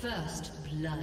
First blood.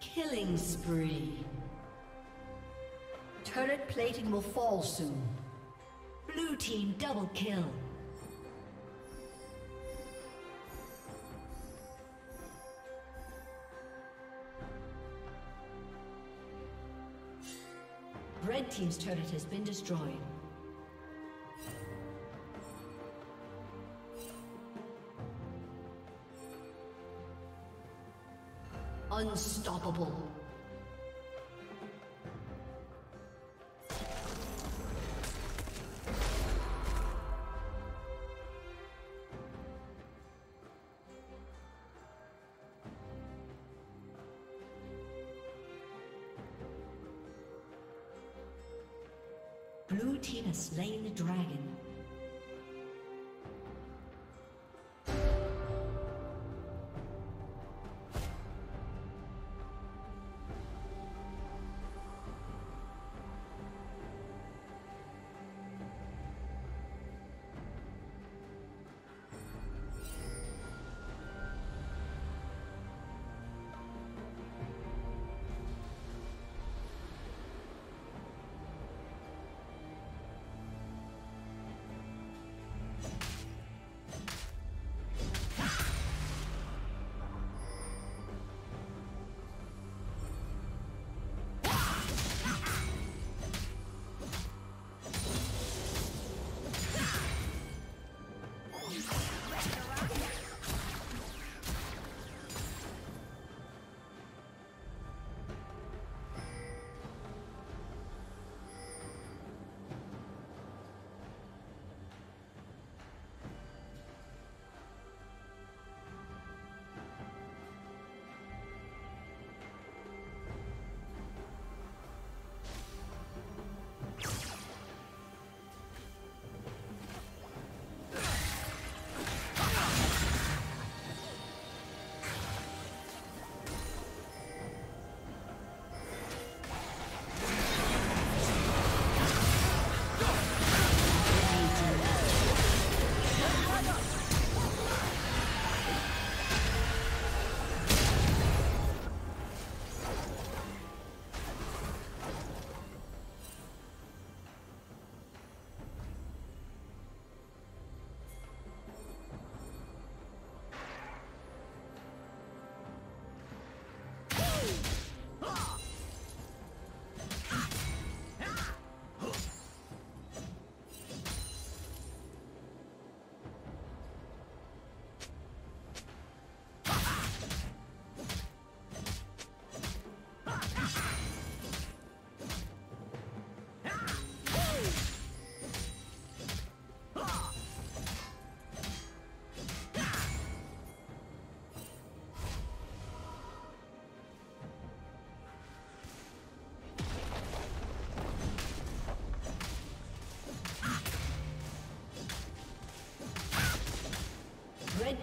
Killing spree. Turret plating will fall soon. Blue team double kill. Red team's turret has been destroyed. Unstoppable. Blue team has slain the dragon. Red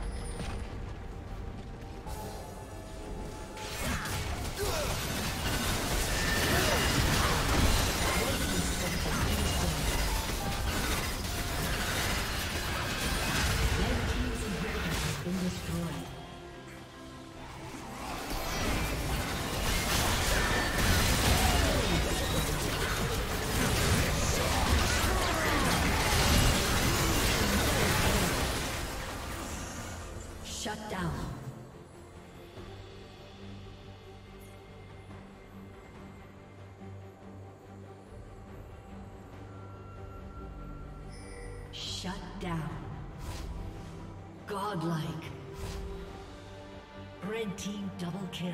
Shut down. Shut down. Godlike. Red team double kill.